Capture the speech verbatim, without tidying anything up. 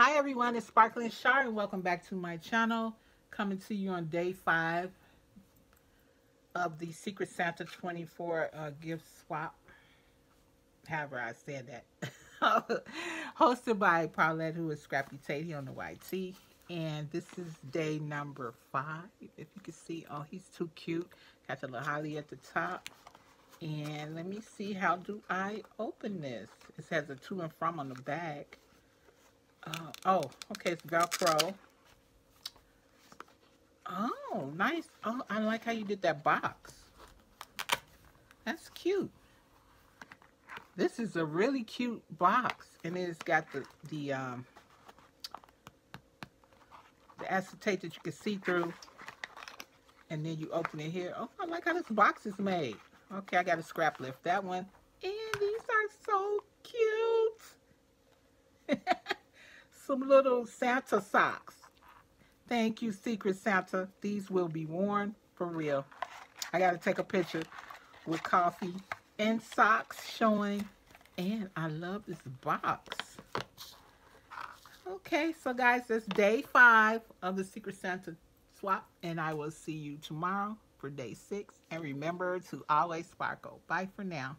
Hi everyone, it's Sparkling Shar and welcome back to my channel. Coming to you on day five of the Secret Santa twenty-four uh, gift swap. However, I said that. Hosted by Paulette, who is Scrappy Tate here on the Y T. And this is day number five. If you can see, oh, he's too cute. Got the little holly at the top. And let me see, how do I open this? It has a to and from on the back. Uh, oh, okay, it's Velcro. Oh, nice. Oh, I like how you did that box. That's cute. This is a really cute box. And it's got the, the, um, the acetate that you can see through. And then you open it here. Oh, I like how this box is made. Okay, I got a scrap lift, that one. And these are so cute. Some little Santa socks. Thank you, Secret Santa. These will be worn for real. I got to take a picture with coffee and socks showing. And I love this box. Okay, so guys, that's day five of the Secret Santa swap. And I will see you tomorrow for day six. And remember to always sparkle. Bye for now.